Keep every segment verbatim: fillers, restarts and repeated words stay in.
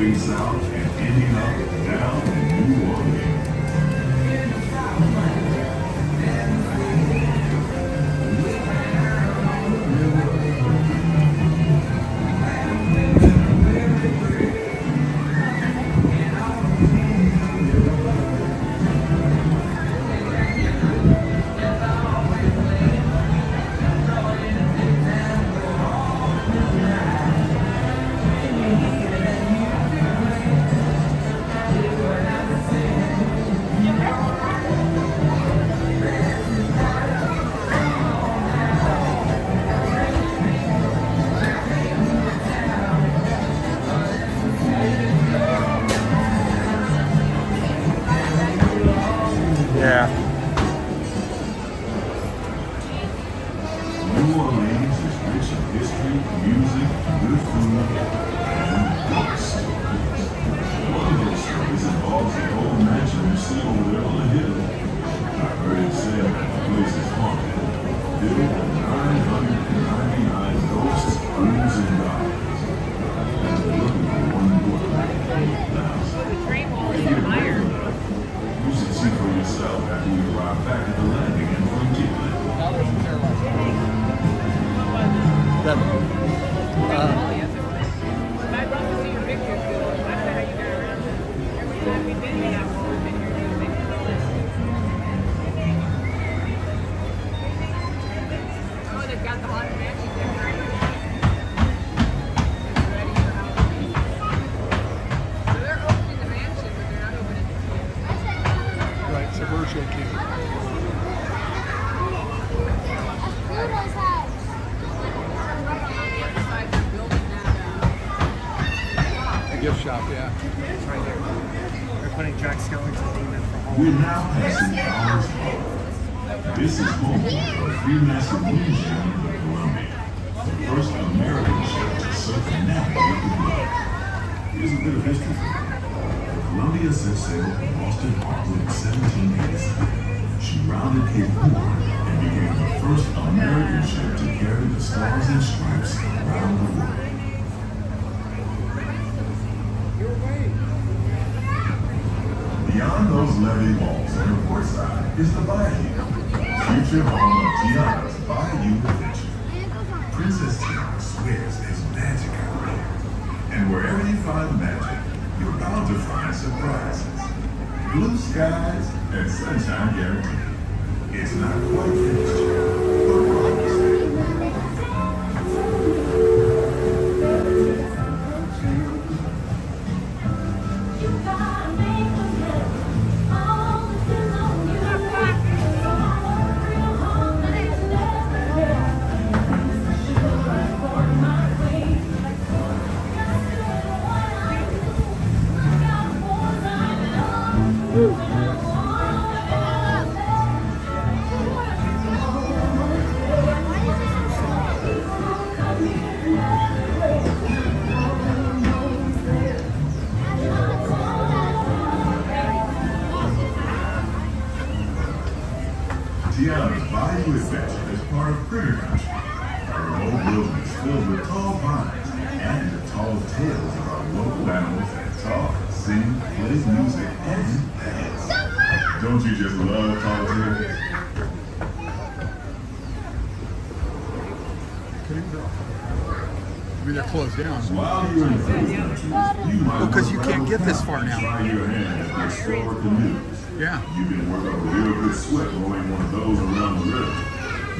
heading south and ending up down in New Orleans. Jack Skellington demon for home. We're now passing Fowler's Landing. This is home of the Freemasonry Museum of Columbia, the first American ship to circumnavigate the globe. Here's a bit of history. The Columbia set sail from Boston Harbor in seventeen eighty-seven. She rounded Cape Horn and became the first American ship to carry the stars and stripes around the world. Beyond those levee walls on the port side is the bayou, future home of Tiana's bayou adventure. Princess Tiana swears there's magic out there, and wherever you find magic, you're bound to find surprises. Blue skies and sunshine guaranteed. It's not quite finished yet, but we're almost there. Tiana's bayou adventure is part of Critter Country, a remote wilderness filled with tall pines and the tall tales of our local animals that talk, sing, play music, and dance. Don't you just love tall tales? Maybe they're closed down. While you're in Critter Country, you might because well, you can't get this far now. Try your hand at the historical news. Yeah. You can work up a real good sweat rolling one of those around the river.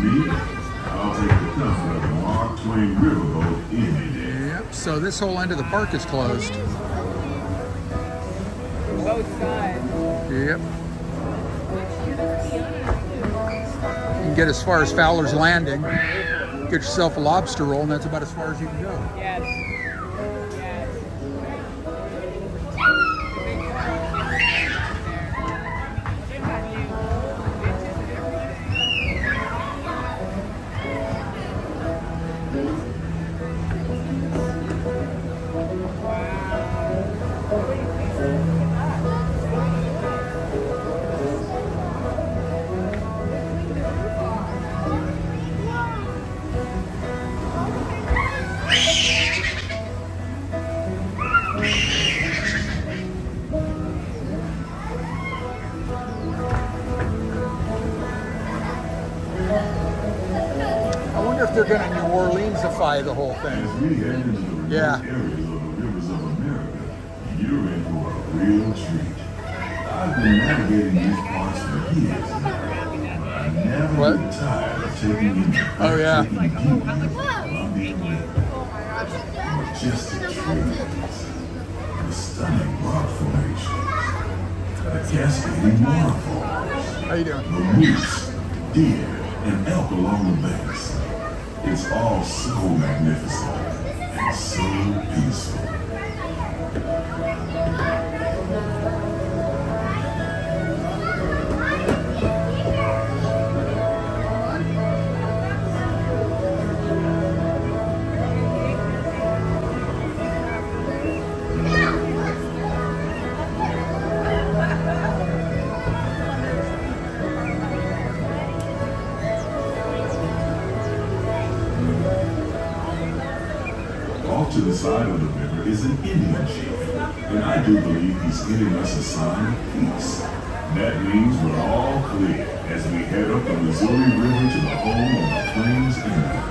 Me, I'll take the comfort of the Mark Twain riverboat any day. Yep, so this whole end of the park is closed. Both sides. Yep. You can get as far as Fowler's Landing. Get yourself a lobster roll, and that's about as far as you can go. Yes. We'll be right back. going to New Orleansify the whole thing. As we head into the remote yeah. areas of the rivers of America, you're in for a real treat. I've been navigating these parts for years. I never what? get tired of taking in the oh, yeah. like, oh, I'm like, whoa. Majestic trees, the stunning rock formations, the cascading waterfalls, How you doing? the moose, deer, and elk along the banks. It's all so magnificent and so peaceful. To the side of the river is an Indian chief, and I do believe he's giving us a sign of peace. That means we're all clear as we head up the Missouri River to the home of the Plains Indians.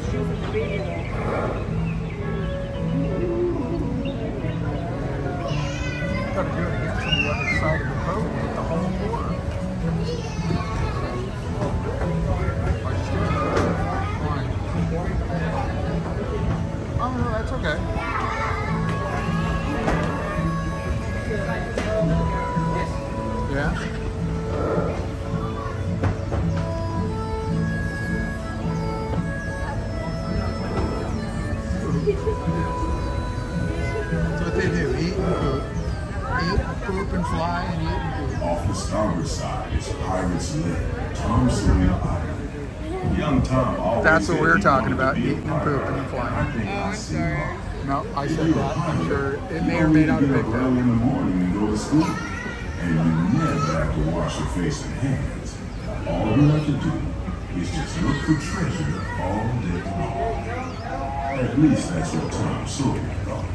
Gotta do it again to the other side of the boat and hit the home water. Oh no, that's okay. Yeah. That's what they do, eat and poop. Eat, poop, and fly, and eat and poop. Off the starboard side is Pirate's Lair, Tom Sawyer Island. Young Tom always That's what we were talking about, eating and pooping and flying. Oh, I'm sorry. No, I said that. I'm sure it may or may not have been that. Early in the morning and go to school, and you never have to wash your face and hands. All you have to do is just look for treasure all day long. At least that's what Tom Sawyer thought.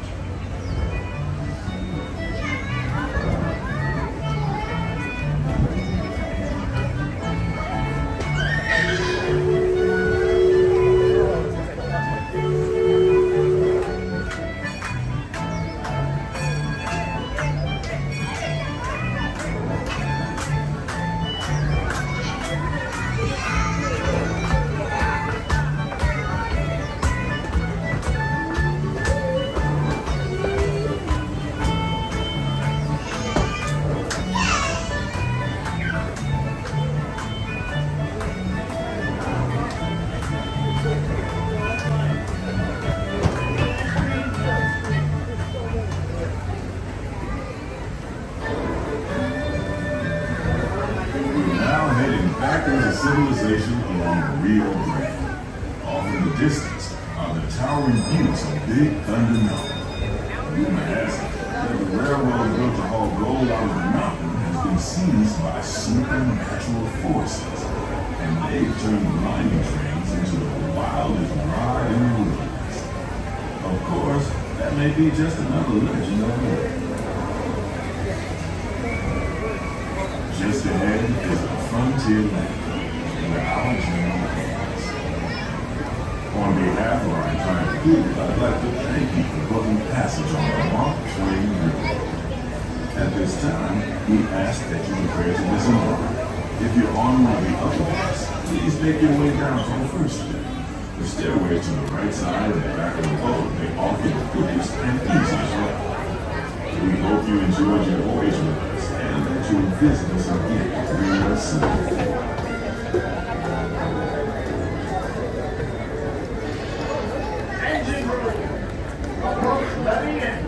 Let me in.